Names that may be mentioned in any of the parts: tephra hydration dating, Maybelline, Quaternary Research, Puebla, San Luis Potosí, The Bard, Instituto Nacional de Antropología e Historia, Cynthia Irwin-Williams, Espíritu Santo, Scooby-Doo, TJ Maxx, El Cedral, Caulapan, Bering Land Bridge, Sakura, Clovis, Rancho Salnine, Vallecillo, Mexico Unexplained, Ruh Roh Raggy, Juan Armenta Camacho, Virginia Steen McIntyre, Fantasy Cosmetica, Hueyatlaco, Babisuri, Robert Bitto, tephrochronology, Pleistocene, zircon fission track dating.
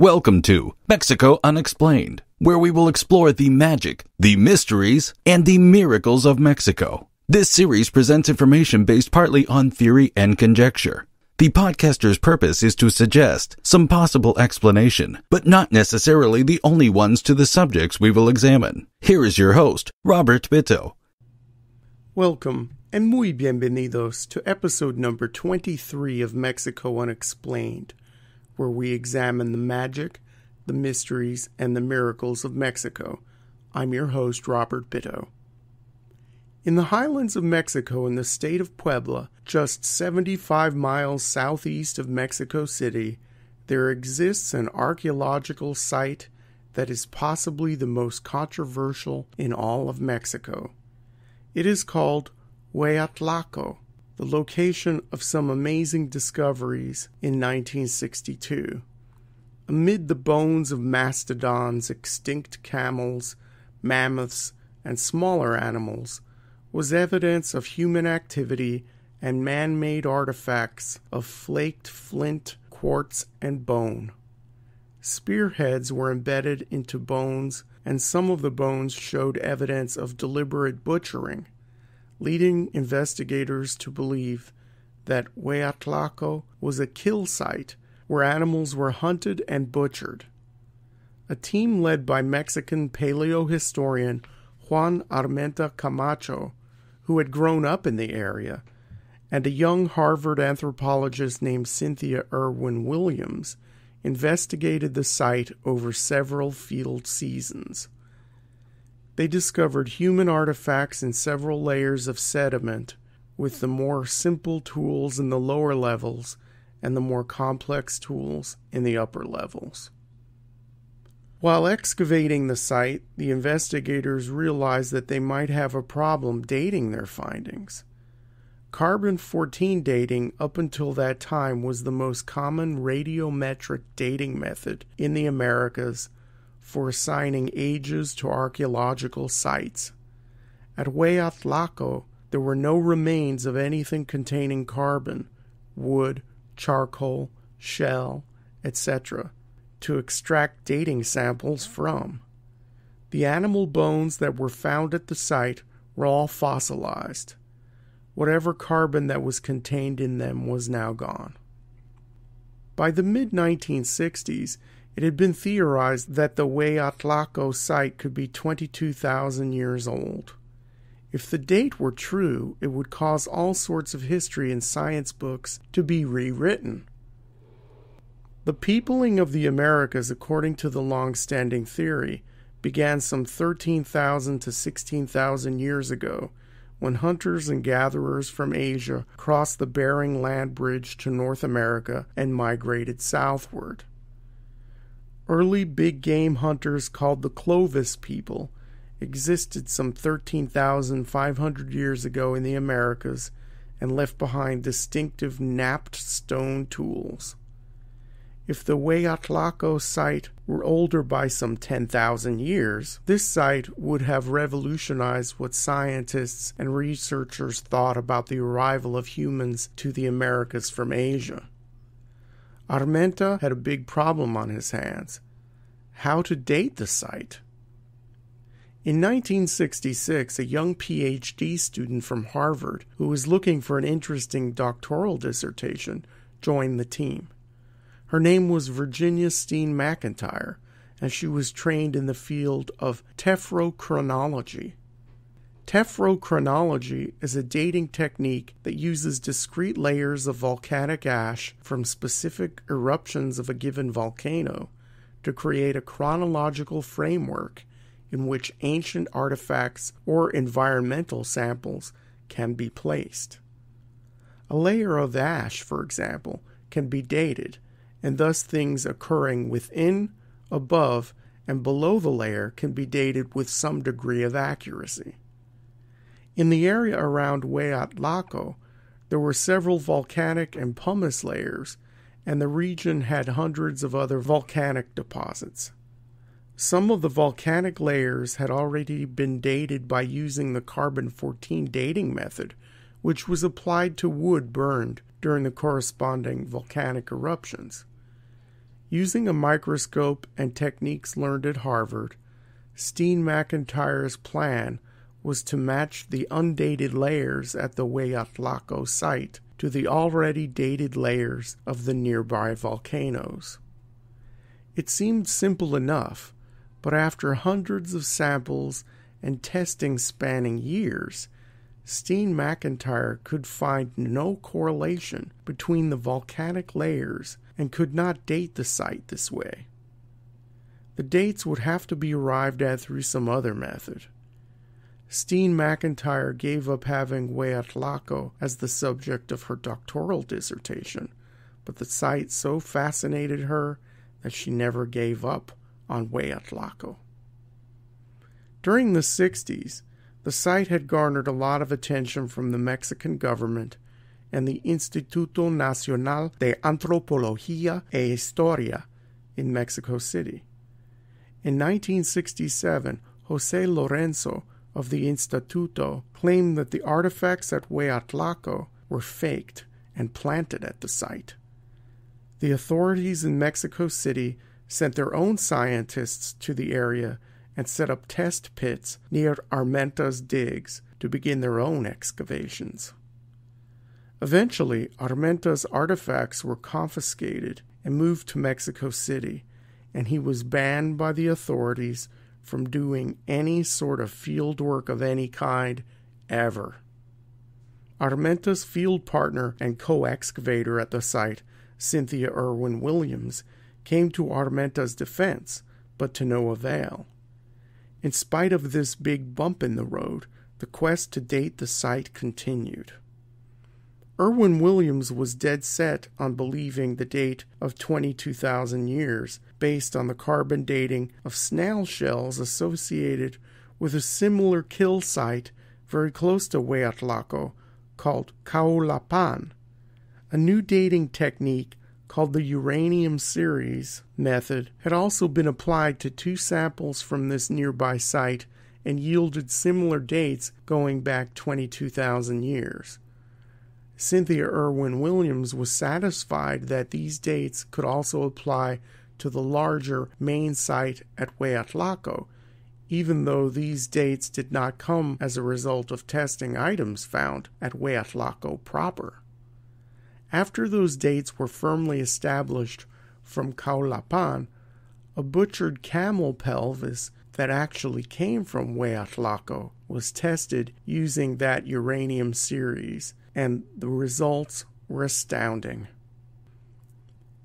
Welcome to Mexico Unexplained, where we will explore the magic, the mysteries, and the miracles of Mexico. This series presents information based partly on theory and conjecture. The podcaster's purpose is to suggest some possible explanation, but not necessarily the only ones to the subjects we will examine. Here is your host, Robert Bitto. Welcome, and muy bienvenidos to episode number 23 of Mexico Unexplained, where we examine the magic, the mysteries, and the miracles of Mexico. I'm your host, Robert Bitto. In the highlands of Mexico in the state of Puebla, just 75 miles southeast of Mexico City, there exists an archaeological site that is possibly the most controversial in all of Mexico. It is called Hueyatlaco, the location of some amazing discoveries in 1962. Amid the bones of mastodons, extinct camels, mammoths, and smaller animals, was evidence of human activity and man-made artifacts of flaked flint, quartz, and bone. Spearheads were embedded into bones, and some of the bones showed evidence of deliberate butchering, leading investigators to believe that Hueyatlaco was a kill site where animals were hunted and butchered. A team led by Mexican paleohistorian Juan Armenta Camacho, who had grown up in the area, and a young Harvard anthropologist named Cynthia Irwin-Williams investigated the site over several field seasons. They discovered human artifacts in several layers of sediment, with the more simple tools in the lower levels and the more complex tools in the upper levels. While excavating the site, the investigators realized that they might have a problem dating their findings. Carbon-14 dating up until that time was the most common radiometric dating method in the Americas for assigning ages to archaeological sites. At Hueyatlaco, there were no remains of anything containing carbon, wood, charcoal, shell, etc., to extract dating samples from. The animal bones that were found at the site were all fossilized. Whatever carbon that was contained in them was now gone. By the mid-1960s, it had been theorized that the Hueyatlaco site could be 22,000 years old. If the date were true, it would cause all sorts of history and science books to be rewritten. The peopling of the Americas, according to the long-standing theory, began some 13,000 to 16,000 years ago, when hunters and gatherers from Asia crossed the Bering Land Bridge to North America and migrated southward. Early big game hunters called the Clovis people existed some 13,500 years ago in the Americas and left behind distinctive napped stone tools. If the Hueyatlaco site were older by some 10,000 years, this site would have revolutionized what scientists and researchers thought about the arrival of humans to the Americas from Asia. Armenta had a big problem on his hands: how to date the site. In 1966, a young PhD student from Harvard, who was looking for an interesting doctoral dissertation, joined the team. Her name was Virginia Steen McIntyre, and she was trained in the field of tephrochronology. Tephrochronology is a dating technique that uses discrete layers of volcanic ash from specific eruptions of a given volcano to create a chronological framework in which ancient artifacts or environmental samples can be placed. A layer of ash, for example, can be dated, and thus things occurring within, above, and below the layer can be dated with some degree of accuracy. In the area around Hueyatlaco, there were several volcanic and pumice layers, and the region had hundreds of other volcanic deposits. Some of the volcanic layers had already been dated by using the carbon-14 dating method, which was applied to wood burned during the corresponding volcanic eruptions. Using a microscope and techniques learned at Harvard, Steen McIntyre's plan was to match the undated layers at the Hueyatlaco site to the already dated layers of the nearby volcanoes. It seemed simple enough, but after hundreds of samples and testing spanning years, Steen McIntyre could find no correlation between the volcanic layers and could not date the site this way. The dates would have to be arrived at through some other method. Steen McIntyre gave up having Hueyatlaco as the subject of her doctoral dissertation, but the site so fascinated her that she never gave up on Hueyatlaco. During the 60s, the site had garnered a lot of attention from the Mexican government and the Instituto Nacional de Antropología e Historia in Mexico City. In 1967, José Lorenzo of the Instituto claimed that the artifacts at Hueyatlaco were faked and planted at the site. The authorities in Mexico City sent their own scientists to the area and set up test pits near Armenta's digs to begin their own excavations. Eventually, Armenta's artifacts were confiscated and moved to Mexico City, and he was banned by the authorities from doing any sort of field work of any kind ever. Armenta's field partner and co-excavator at the site, Cynthia Irwin-Williams, came to Armenta's defense, but to no avail. In spite of this big bump in the road, the quest to date the site continued. Irwin-Williams was dead set on believing the date of 22,000 years based on the carbon dating of snail shells associated with a similar kill site very close to Hueyatlaco called Caulapan, a new dating technique called the uranium series method had also been applied to two samples from this nearby site and yielded similar dates going back 22,000 years. Cynthia Irwin-Williams was satisfied that these dates could also apply to the larger main site at Hueyatlaco, even though these dates did not come as a result of testing items found at Hueyatlaco proper. After those dates were firmly established from Caulapan, a butchered camel pelvis that actually came from Hueyatlaco was tested using that uranium series, and the results were astounding.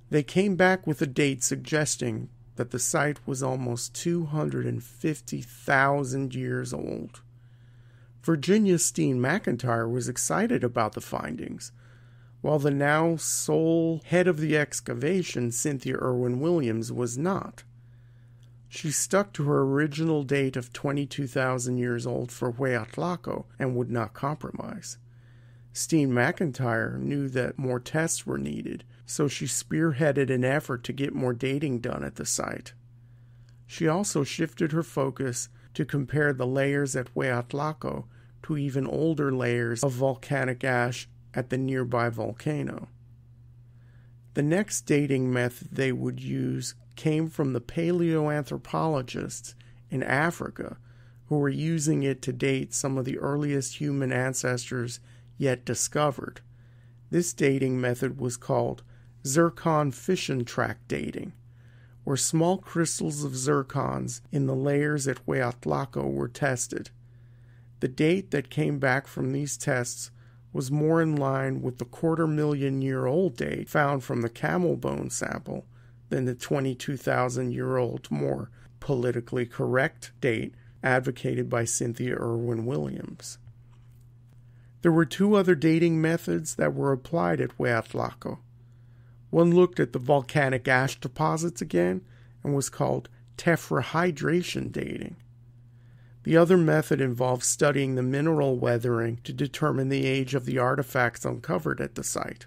They came back with a date suggesting that the site was almost 250,000 years old. Virginia Steen McIntyre was excited about the findings, while the now sole head of the excavation, Cynthia Irwin-Williams, was not. She stuck to her original date of 22,000 years old for Hueyatlaco and would not compromise. Steen McIntyre knew that more tests were needed, so she spearheaded an effort to get more dating done at the site. She also shifted her focus to compare the layers at Hueyatlaco to even older layers of volcanic ash at the nearby volcano. The next dating method they would use came from the paleoanthropologists in Africa who were using it to date some of the earliest human ancestors yet discovered. This dating method was called zircon fission track dating, where small crystals of zircons in the layers at Hueyatlaco were tested. The date that came back from these tests was more in line with the quarter-million-year-old date found from the camel bone sample than the 22,000-year-old, more politically correct date advocated by Cynthia Irwin-Williams. There were two other dating methods that were applied at Hueyatlaco. One looked at the volcanic ash deposits again and was called tephra hydration dating. The other method involved studying the mineral weathering to determine the age of the artifacts uncovered at the site.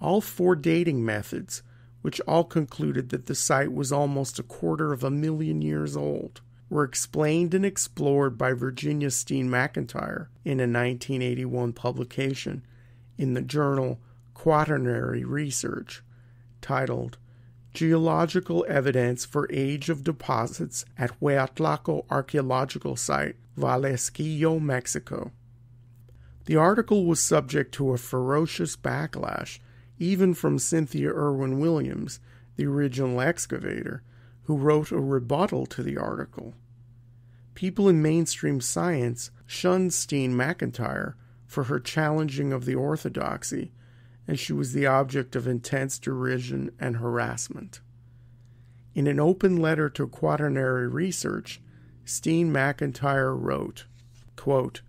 All four dating methods, which all concluded that the site was almost 250,000 years old, were explained and explored by Virginia Steen McIntyre in a 1981 publication in the journal Quaternary Research, titled geological evidence for age of deposits at Hueyatlaco Archaeological Site, Vallecillo, Mexico. The article was subject to a ferocious backlash, even from Cynthia Irwin-Williams, the original excavator, who wrote a rebuttal to the article. People in mainstream science shunned Steen McIntyre for her challenging of the orthodoxy, and she was the object of intense derision and harassment. In an open letter to Quaternary Research, Steen McIntyre wrote, quote,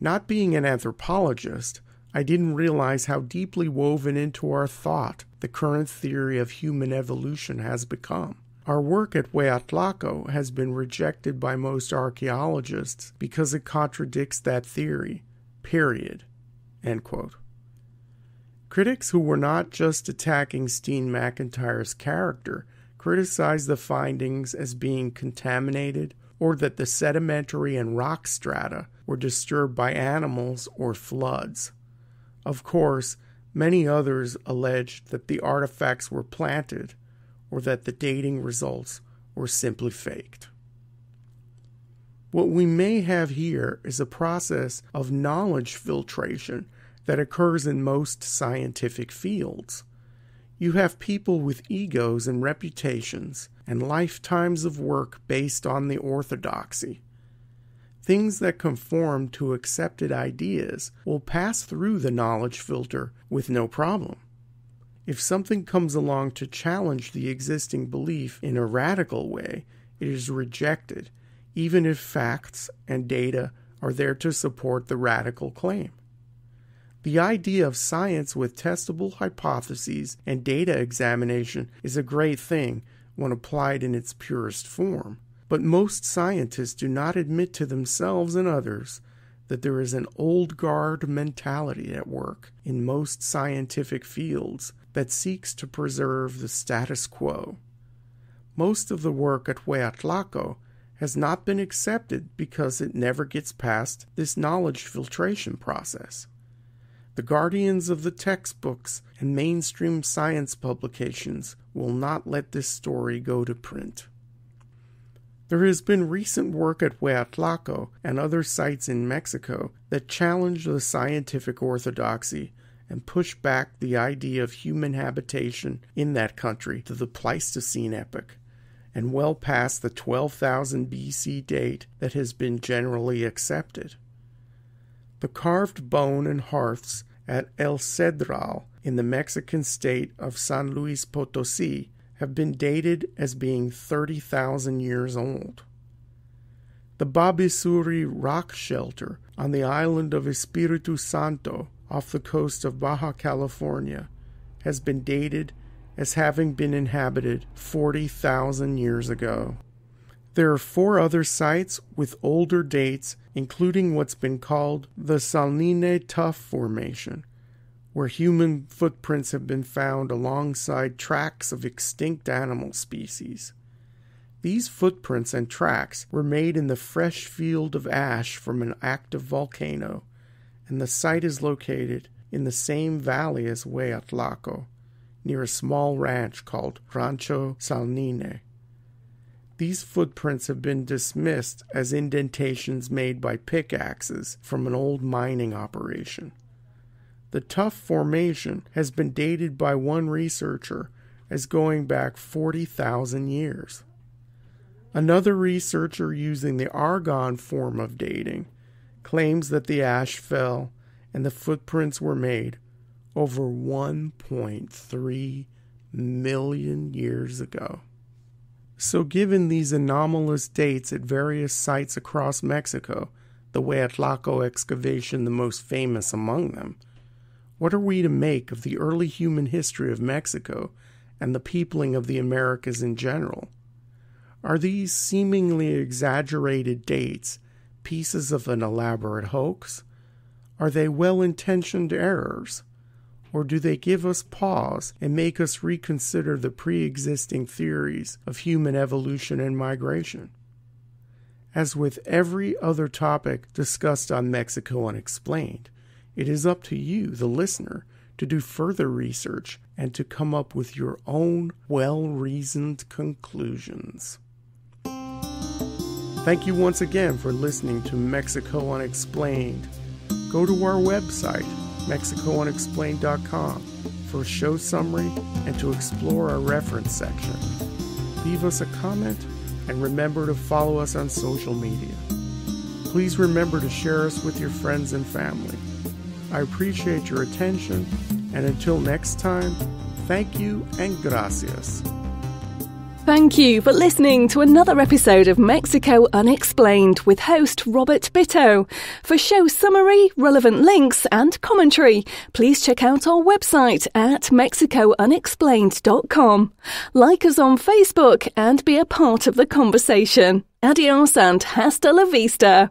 "Not being an anthropologist, I didn't realize how deeply woven into our thought the current theory of human evolution has become. Our work at Hueyatlaco has been rejected by most archaeologists because it contradicts that theory, period." End quote. Critics who were not just attacking Steen McIntyre's character criticized the findings as being contaminated or that the sedimentary and rock strata were disturbed by animals or floods. Of course, many others alleged that the artifacts were planted or that the dating results were simply faked. What we may have here is a process of knowledge filtration that occurs in most scientific fields. You have people with egos and reputations and lifetimes of work based on the orthodoxy. Things that conform to accepted ideas will pass through the knowledge filter with no problem. If something comes along to challenge the existing belief in a radical way, it is rejected, even if facts and data are there to support the radical claim. The idea of science with testable hypotheses and data examination is a great thing when applied in its purest form, but most scientists do not admit to themselves and others that there is an old guard mentality at work in most scientific fields that seeks to preserve the status quo. Most of the work at Hueyatlaco has not been accepted because it never gets past this knowledge filtration process. The guardians of the textbooks and mainstream science publications will not let this story go to print. There has been recent work at Hueyatlaco and other sites in Mexico that challenge the scientific orthodoxy and push back the idea of human habitation in that country to the Pleistocene epoch, and well past the 12,000 BC date that has been generally accepted. The carved bone and hearths at El Cedral in the Mexican state of San Luis Potosí have been dated as being 30,000 years old. The Babisuri rock shelter on the island of Espíritu Santo off the coast of Baja California has been dated as having been inhabited 40,000 years ago. There are four other sites with older dates, including what's been called the Saline Tuff Formation, where human footprints have been found alongside tracks of extinct animal species. These footprints and tracks were made in the fresh field of ash from an active volcano, and the site is located in the same valley as Hueyatlaco, near a small ranch called Rancho Salnine. These footprints have been dismissed as indentations made by pickaxes from an old mining operation. The Tuff Formation has been dated by one researcher as going back 40,000 years. Another researcher using the Argon form of dating claims that the ash fell and the footprints were made over 1.3 million years ago. So given these anomalous dates at various sites across Mexico, the Hueyatlaco excavation the most famous among them, what are we to make of the early human history of Mexico and the peopling of the Americas in general? Are these seemingly exaggerated dates pieces of an elaborate hoax? Are they well-intentioned errors? Or do they give us pause and make us reconsider the pre-existing theories of human evolution and migration? As with every other topic discussed on Mexico Unexplained, it is up to you, the listener, to do further research and to come up with your own well-reasoned conclusions. Thank you once again for listening to Mexico Unexplained. Go to our website, mexicounexplained.com, for a show summary and to explore our reference section. Leave us a comment and remember to follow us on social media. Please remember to share us with your friends and family. I appreciate your attention, and until next time, thank you and gracias. Thank you for listening to another episode of Mexico Unexplained with host Robert Bitto. For show summary, relevant links and commentary, please check out our website at mexicounexplained.com. Like us on Facebook and be a part of the conversation. Adios and hasta la vista.